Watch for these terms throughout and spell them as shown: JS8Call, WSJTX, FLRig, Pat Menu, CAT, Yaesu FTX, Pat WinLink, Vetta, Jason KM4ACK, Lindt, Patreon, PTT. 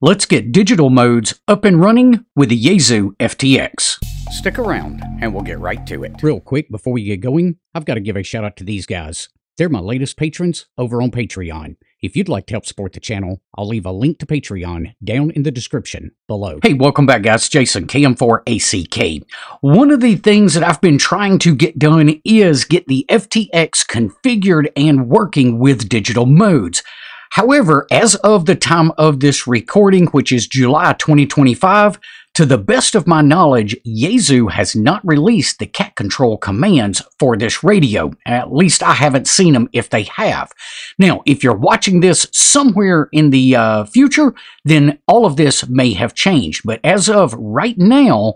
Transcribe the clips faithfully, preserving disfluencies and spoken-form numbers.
Let's get digital modes up and running with the Yaesu F T X. Stick around and we'll get right to it. Real quick before we get going, I've got to give a shout out to these guys. They're my latest patrons over on Patreon. If you'd like to help support the channel, I'll leave a link to Patreon down in the description below. Hey, welcome back, guys. Jason K M four A C K. One of the things that I've been trying to get done is get the F T X configured and working with digital modes. However, as of the time of this recording, which is July twenty twenty-five, to the best of my knowledge, Yaesu has not released the C A T control commands for this radio. At least I haven't seen them if they have. Now, if you're watching this somewhere in the uh, future, then all of this may have changed. But as of right now,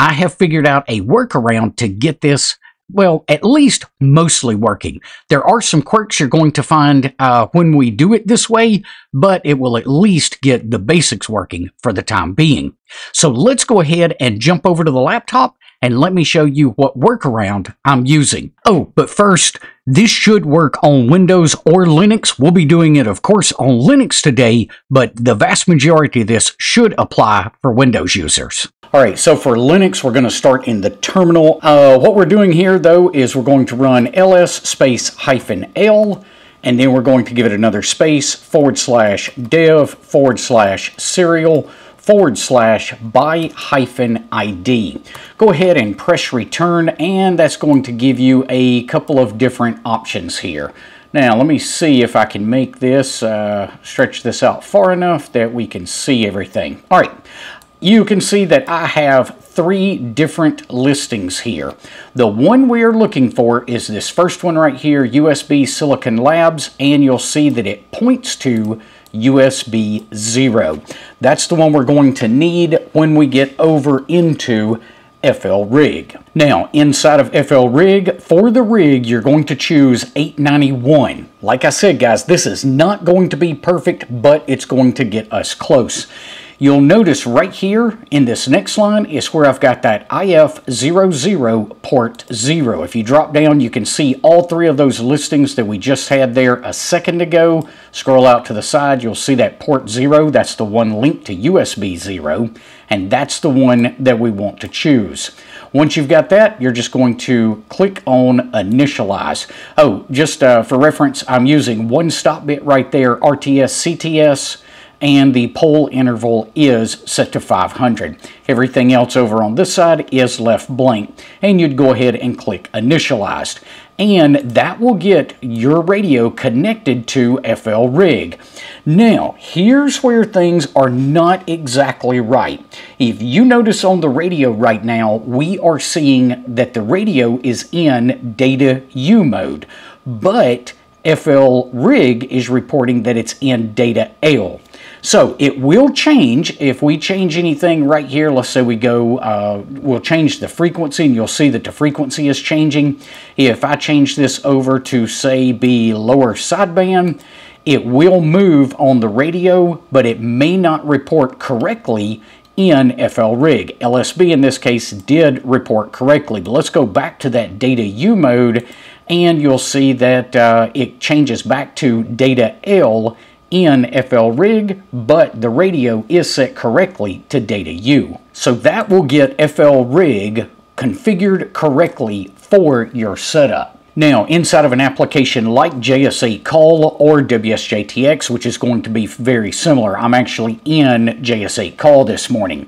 I have figured out a workaround to get this, well, at least mostly working. There are some quirks you're going to find uh, when we do it this way, but it will at least get the basics working for the time being. So let's go ahead and jump over to the laptop and let me show you what workaround I'm using. Oh, but first, this should work on Windows or Linux. We'll be doing it, of course, on Linux today, but the vast majority of this should apply for Windows users. All right, so for Linux, we're going to start in the terminal. Uh, what we're doing here, though, is we're going to run ls space hyphen l, and then we're going to give it another space, forward slash dev, forward slash serial, forward slash by hyphen id. Go ahead and press return, and that's going to give you a couple of different options here. Now, let me see if I can make this, uh, stretch this out far enough that we can see everything. All right, you can see that I have three different listings here. The one we're looking for is this first one right here, U S B Silicon Labs, and you'll see that it points to U S B zero. That's the one we're going to need when we get over into FLRig. Now, inside of FLRig, for the rig, you're going to choose eight ninety-one. Like I said, guys, this is not going to be perfect, but it's going to get us close. You'll notice right here in this next line is where I've got that I F zero zero port zero. If you drop down, you can see all three of those listings that we just had there a second ago. Scroll out to the side, you'll see that port zero. That's the one linked to U S B zero, and that's the one that we want to choose. Once you've got that, you're just going to click on Initialize. Oh, just uh, for reference, I'm using one stop bit right there, R T S C T S. And the pole interval is set to five hundred. Everything else over on this side is left blank. And you'd go ahead and click Initialized. And that will get your radio connected to FLRig. Now, here's where things are not exactly right. If you notice on the radio right now, we are seeing that the radio is in Data U mode. But FLRig is reporting that it's in Data L. So it will change if we change anything right here. Let's say we go, uh, we'll change the frequency, and you'll see that the frequency is changing. If I change this over to, say, be lower sideband, it will move on the radio, but it may not report correctly in FLRig. L S B, in this case, did report correctly. But let's go back to that Data U mode, and you'll see that uh, it changes back to Data L in FLRig, but the radio is set correctly to Data U. So that will get FLRig configured correctly for your setup. Now, inside of an application like J S eight Call or W S J T X, which is going to be very similar, I'm actually in J S eight Call this morning.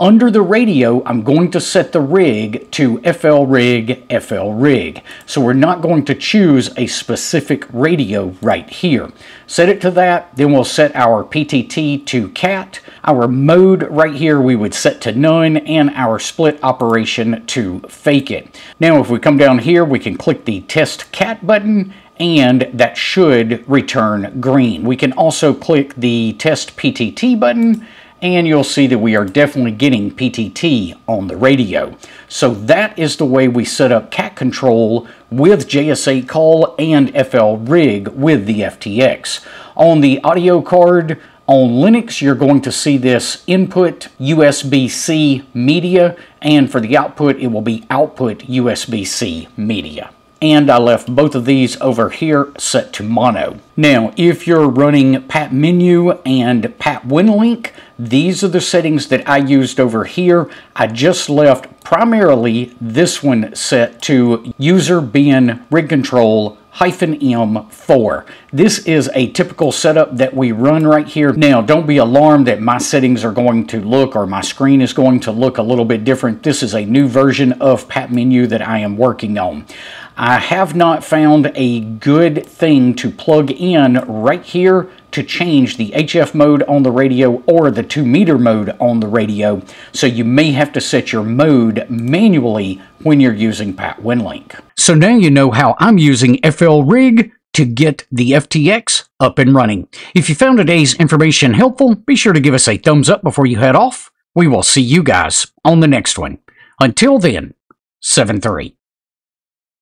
Under the radio, I'm going to set the rig to FLRig, FLRig. So we're not going to choose a specific radio right here. Set it to that, then we'll set our P T T to C A T. Our mode right here we would set to none, and our split operation to fake it. Now, if we come down here, we can click the Test C A T button, and that should return green. We can also click the Test P T T button, and you'll see that we are definitely getting P T T on the radio. So that is the way we set up C A T control with J S eight Call and FLRig with the F T X. On the audio card, on Linux, you're going to see this input U S B C media, and for the output, it will be output U S B C media. and I left both of these over here set to mono. Now, if you're running Pat Menu and Pat WinLink, these are the settings that I used over here. I just left primarily this one set to user bin rig control hyphen M four. This is a typical setup that we run right here. Now, don't be alarmed that my settings are going to look, or my screen is going to look a little bit different. This is a new version of Pat Menu that I am working on. I have not found a good thing to plug in right here to change the H F mode on the radio or the two meter mode on the radio, so you may have to set your mode manually when you're using Pat WinLink. So now you know how I'm using FLRig to get the F T X up and running. If you found today's information helpful, be sure to give us a thumbs up before you head off. We will see you guys on the next one. Until then, seven three.